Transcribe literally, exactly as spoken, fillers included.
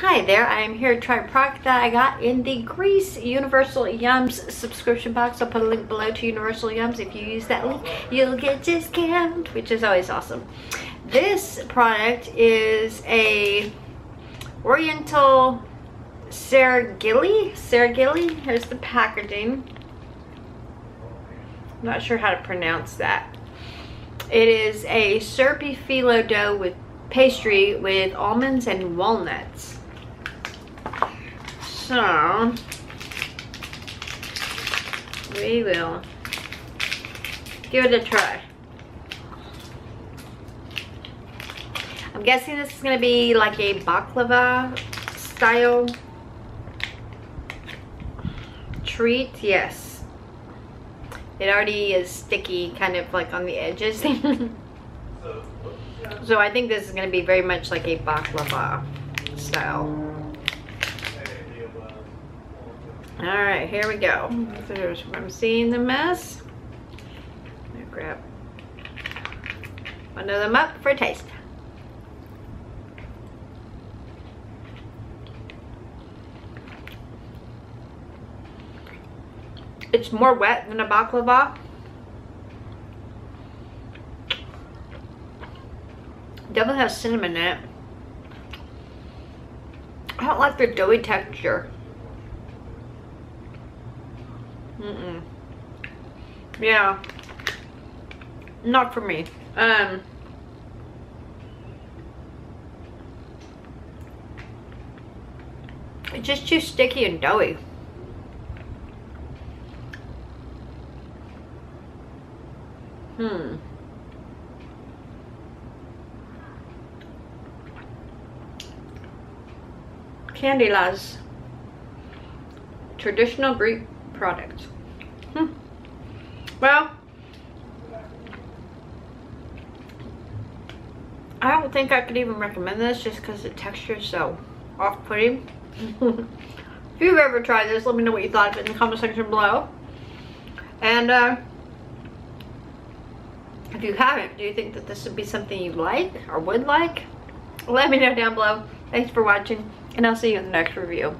Hi there, I am here to try a product that I got in the Greece Universal Yums subscription box. I'll put a link below to Universal Yums. If you use that link, you'll get a discount, which is always awesome. This product is a Oriental Saragli. Saragli, here's the packaging. I'm not sure how to pronounce that. It is a syrupy phyllo dough with pastry with almonds and walnuts. So we will give it a try. I'm guessing this is going to be like a baklava style treat. Yes, it already is sticky, kind of like on the edges. So I think this is going to be very much like a baklava style. Alright, here we go. There's, I'm seeing the mess. I'm going to grab one of them up for a taste. It's more wet than a baklava. Definitely has cinnamon in it. I don't like the doughy texture. Mm-mm. Yeah. Not for me. Um. It's just too sticky and doughy. Hmm. Candy La's traditional Greek product. Hmm. Well, I don't think I could even recommend this just because the texture is so off-putting. If you've ever tried this, let me know what you thought of it in the comment section below. And uh, if you haven't, do you think that this would be something you like or would like? Let me know down below. Thanks for watching, and I'll see you in the next review.